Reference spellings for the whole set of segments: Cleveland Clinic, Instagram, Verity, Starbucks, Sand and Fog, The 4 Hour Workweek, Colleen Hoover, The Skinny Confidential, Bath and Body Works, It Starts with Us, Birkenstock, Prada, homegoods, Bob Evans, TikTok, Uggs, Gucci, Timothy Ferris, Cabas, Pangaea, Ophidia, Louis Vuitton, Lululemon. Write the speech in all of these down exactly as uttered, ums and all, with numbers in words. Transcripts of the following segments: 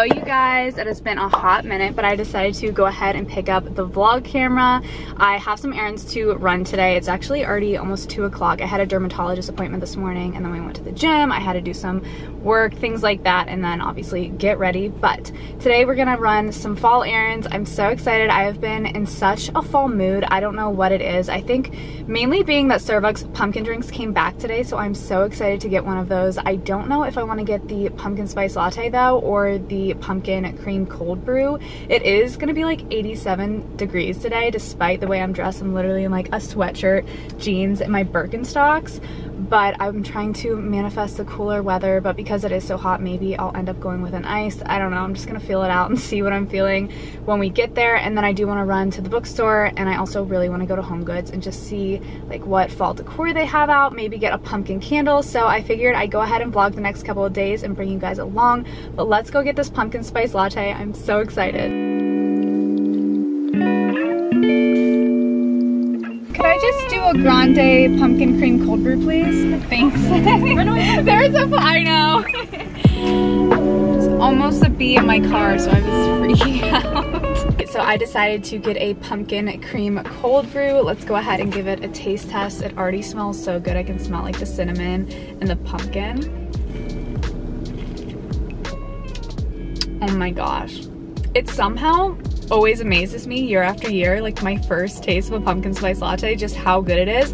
Hello you guys, it has been a hot minute, but I decided to go ahead and pick up the vlog camera. I have some errands to run today. It's actually already almost two o'clock. I had a dermatologist appointment this morning and then we went to the gym. I had to do some work, things like that, and then obviously get ready. But today we're gonna run some fall errands. I'm so excited. I have been in such a fall mood. I don't know what it is. I think mainly being that Starbucks pumpkin drinks came back today, so I'm so excited to get one of those. I don't know if I want to get the pumpkin spice latte though, or the pumpkin cream cold brew. It is gonna be like eighty-seven degrees today, despite the way I'm dressed. I'm literally in like a sweatshirt, jeans, and my Birkenstocks, but I'm trying to manifest the cooler weather. But because it is so hot, maybe I'll end up going with an ice. I don't know, I'm just gonna feel it out and see what I'm feeling when we get there. And then I do want to run to the bookstore, and I also really want to go to Home Goods and just see like what fall decor they have out, maybe get a pumpkin candle. So I figured I'd go ahead and vlog the next couple of days and bring you guys along, but let's go get this pumpkin spice latte. I'm so excited. Could I just do a grande pumpkin cream cold brew, please? Thanks. There's a, I know. It's almost a bee in my car, so I was freaking out. So I decided to get a pumpkin cream cold brew. Let's go ahead and give it a taste test. It already smells so good. I can smell like the cinnamon and the pumpkin. Oh my gosh, it somehow always amazes me year after year, like my first taste of a pumpkin spice latte, just how good it is.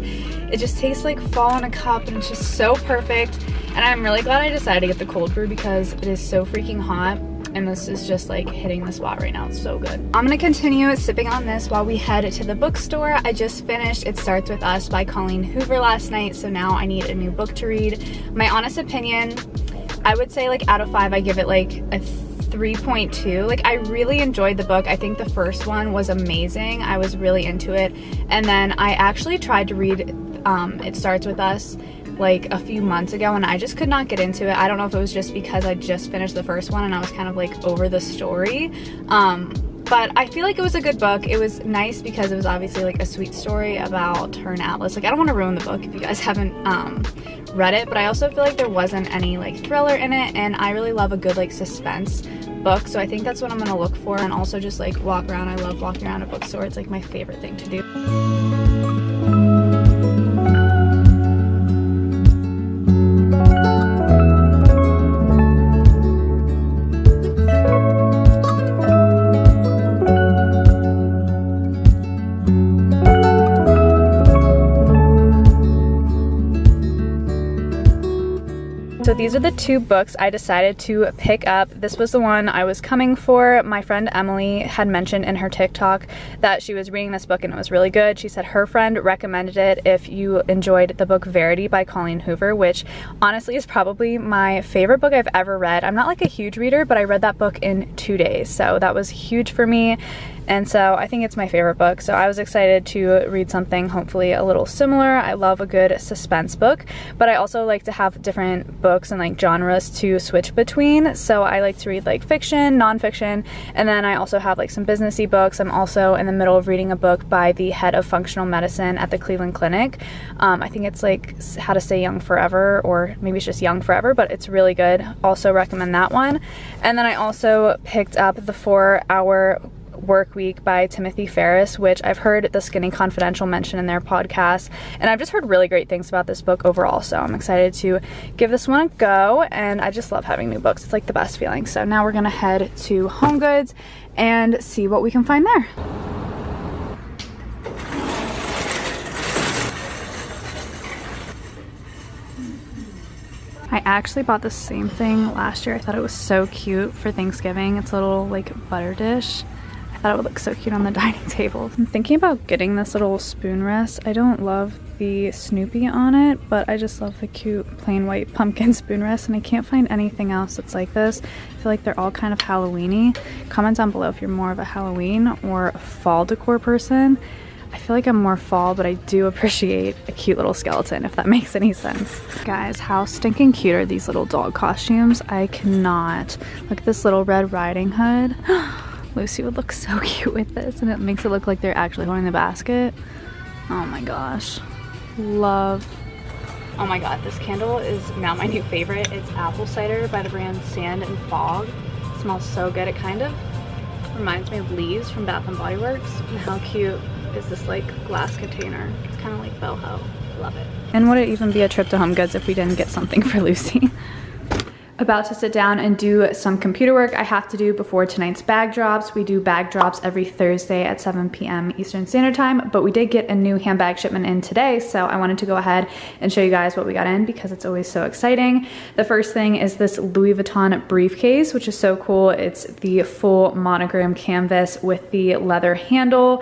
It just tastes like fall in a cup, and it's just so perfect. And I'm really glad I decided to get the cold brew because it is so freaking hot, and this is just like hitting the spot right now. It's so good. I'm gonna continue sipping on this while we head to the bookstore. I just finished It Starts With Us by Colleen Hoover last night, so now I need a new book to read. My honest opinion, I would say like out of five, I give it like a three point two. Like, I really enjoyed the book. I think the first one was amazing. I was really into it. And then I actually tried to read um, It Starts With Us like a few months ago, and I just could not get into it. I don't know if it was just because I just finished the first one and I was kind of like over the story. Um, But I feel like it was a good book. It was nice because it was obviously like a sweet story about her and Atlas. Like, I don't want to ruin the book if you guys haven't um, read it, but I also feel like there wasn't any like thriller in it, and I really love a good like suspense book. So I think that's what I'm going to look for, and also just like walk around. I love walking around a bookstore. It's like my favorite thing to do. So these are the two books I decided to pick up. This was the one I was coming for. My friend Emily had mentioned in her TikTok that she was reading this book and it was really good. She said her friend recommended it if you enjoyed the book Verity by Colleen Hoover, which honestly is probably my favorite book I've ever read. I'm not like a huge reader, but I read that book in two days. So that was huge for me. And so I think it's my favorite book. So I was excited to read something hopefully a little similar. I love a good suspense book, but I also like to have different books and like genres to switch between. So I like to read like fiction, nonfiction, and then I also have like some businessy books. I'm also in the middle of reading a book by the head of functional medicine at the Cleveland Clinic. Um, I think it's like How to Stay Young Forever, or maybe it's just Young Forever, but it's really good. Also recommend that one. And then I also picked up the four hour Work Week by Timothy Ferris, which I've heard The Skinny Confidential mention in their podcast, and I've just heard really great things about this book overall, so I'm excited to give this one a go. And I just love having new books. It's like the best feeling. So now we're gonna head to Home Goods and see what we can find there. I actually bought the same thing last year. I thought it was so cute for Thanksgiving. It's a little like butter dish. I thought it would look so cute on the dining table. I'm thinking about getting this little spoon rest. I don't love the Snoopy on it, but I just love the cute plain white pumpkin spoon rest, and I can't find anything else that's like this. I feel like they're all kind of Halloween-y. Comment down below if you're more of a Halloween or a fall decor person. I feel like I'm more fall, but I do appreciate a cute little skeleton, if that makes any sense. Guys, how stinking cute are these little dog costumes? I cannot. Look at this little Red Riding Hood. Lucy would look so cute with this, and it makes it look like they're actually holding the basket. Oh my gosh, love. Oh my god, this candle is now my new favorite. It's apple cider by the brand Sand and Fog. It's smells so good. It kind of reminds me of leaves from Bath and Body Works. And how cute is this like glass container? It's kind of like boho. Love it. And would it even be a trip to Home Goods if we didn't get something for Lucy? About to sit down and do some computer work I have to do before tonight's bag drops. We do bag drops every Thursday at seven p m Eastern Standard Time, but we did get a new handbag shipment in today, so I wanted to go ahead and show you guys what we got in because it's always so exciting. The first thing is this Louis Vuitton briefcase, which is so cool. It's the full monogram canvas with the leather handle.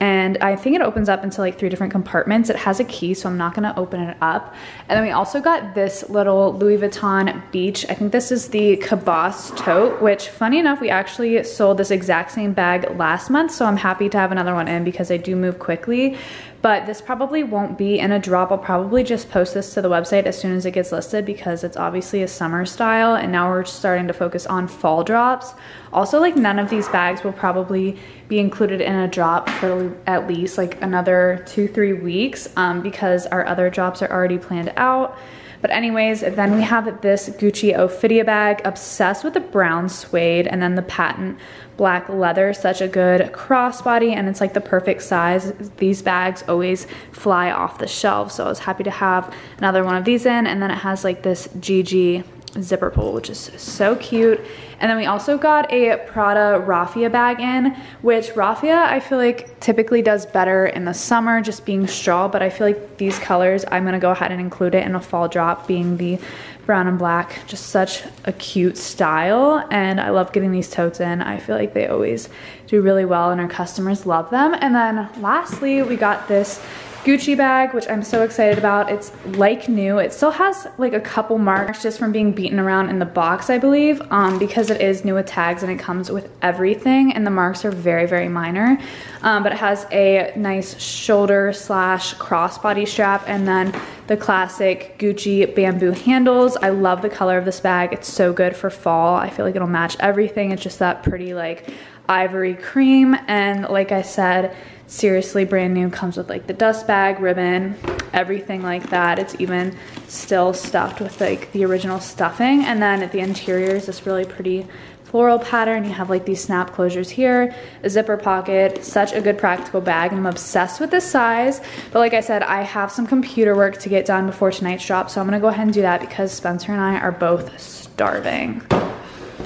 And I think it opens up into like three different compartments. It has a key, so I'm not gonna open it up. And then we also got this little Louis Vuitton beach. I think this is the Cabas tote, which funny enough, we actually sold this exact same bag last month. So I'm happy to have another one in because I do move quickly. But this probably won't be in a drop. I'll probably just post this to the website as soon as it gets listed because it's obviously a summer style and now we're starting to focus on fall drops. Also, like, none of these bags will probably be included in a drop for at least like another two, three weeks um, because our other drops are already planned out. But anyways, then we have this Gucci Ophidia bag, obsessed with the brown suede and then the patent black leather, such a good crossbody, and it's like the perfect size. These bags always fly off the shelf, so I was happy to have another one of these in. And then it has like this G G zipper pull, which is so cute. And then we also got a Prada raffia bag in, which raffia I feel like typically does better in the summer, just being straw, but I feel like these colors, I'm gonna go ahead and include it in a fall drop, being the brown and black. Just such a cute style, and I love getting these totes in. I feel like they always do really well and our customers love them. And then lastly, we got this Gucci bag, which I'm so excited about. It's like new. It still has like a couple marks just from being beaten around in the box, I believe, um, because it is new with tags and it comes with everything, and the marks are very, very minor. Um, but it has a nice shoulder slash crossbody strap, and then the classic Gucci bamboo handles. I love the color of this bag. It's so good for fall. I feel like it'll match everything. It's just that pretty like ivory cream, and like I said, seriously brand new. Comes with like the dust bag, ribbon, everything like that. It's even still stuffed with like the original stuffing. And then at the interior is this really pretty floral pattern. You have like these snap closures here, a zipper pocket. Such a good practical bag, and I'm obsessed with this size. But like I said, I have some computer work to get done before tonight's drop, so I'm gonna go ahead and do that because Spencer and I are both starving.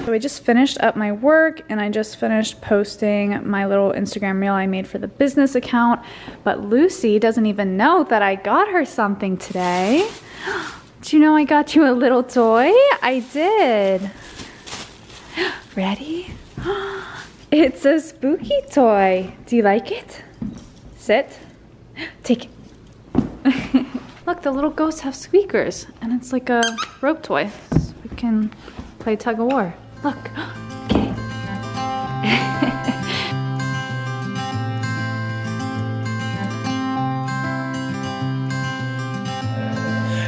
So I just finished up my work and I just finished posting my little Instagram reel I made for the business account, but Lucy doesn't even know that I got her something today. Do you know I got you a little toy? I did. Ready? It's a spooky toy. Do you like it? Sit. Take it. Look, the little ghosts have squeakers and it's like a rope toy. So we can play tug of war. Look, okay.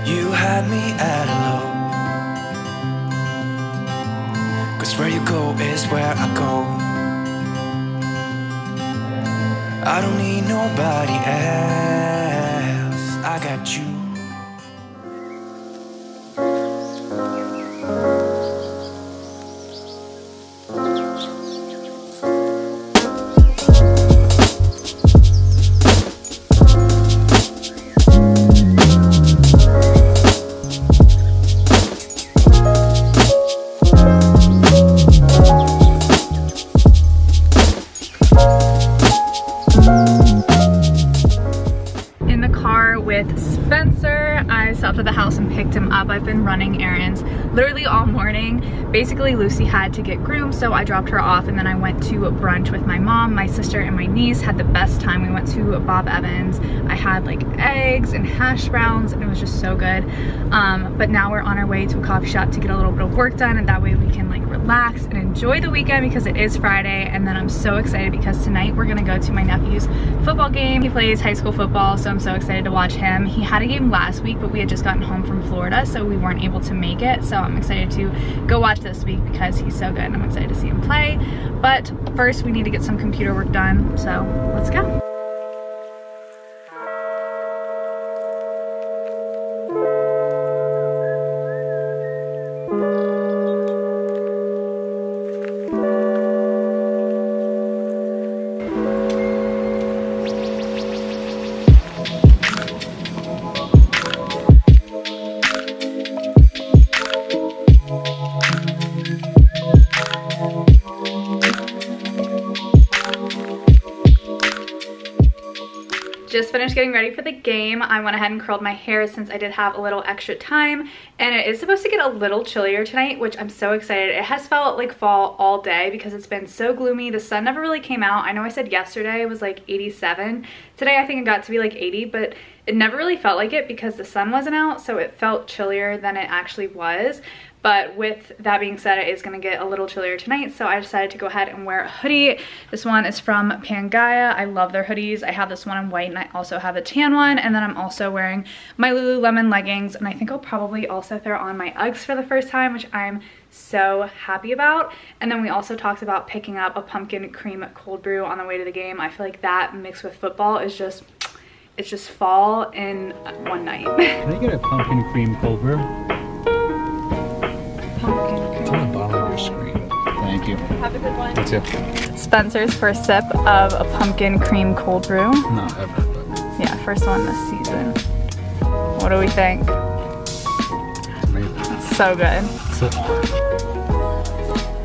You had me at hello, cause where you go is where I go. I don't need nobody else, I got you. I've been running errands literally all morning. Basically, Lucy had to get groomed, so I dropped her off and then I went to brunch with my mom, my sister, and my niece. Had the best time. We went to Bob Evans. I had like eggs and hash browns and it was just so good. Um, but now we're on our way to a coffee shop to get a little bit of work done, and that way we can like relax and enjoy the weekend because it is Friday. And then I'm so excited because tonight we're gonna go to my nephew's football game. He plays high school football, so I'm so excited to watch him. He had a game last week, but we had just gotten home from Florida, so we weren't able to make it. So I'm excited to go watch this week because he's so good and I'm excited to see him play. But first we need to get some computer work done, so let's go. just finished getting ready for the game. I went ahead and curled my hair since I did have a little extra time, and it is supposed to get a little chillier tonight, which I'm so excited. It has felt like fall all day because it's been so gloomy. The sun never really came out. I know I said yesterday it was like eighty-seven. Today I think it got to be like eighty, but it never really felt like it because the sun wasn't out, so it felt chillier than it actually was. But with that being said, it is going to get a little chillier tonight, so I decided to go ahead and wear a hoodie. This one is from Pangaea. I love their hoodies. I have this one in white, and I also have a tan one, and then I'm also wearing my Lululemon leggings, and I think I'll probably also throw on my Uggs for the first time, which I'm so happy about. And then we also talked about picking up a pumpkin cream cold brew on the way to the game. I feel like that mixed with football is just, it's just fall in one night. Can I get a pumpkin cream cold brew? Screen. Thank you. Have a good one. That's it. Spencer's first sip of a pumpkin cream cold brew. Not ever, but. Yeah, first one this season. What do we think? Amazing. It's so good. It's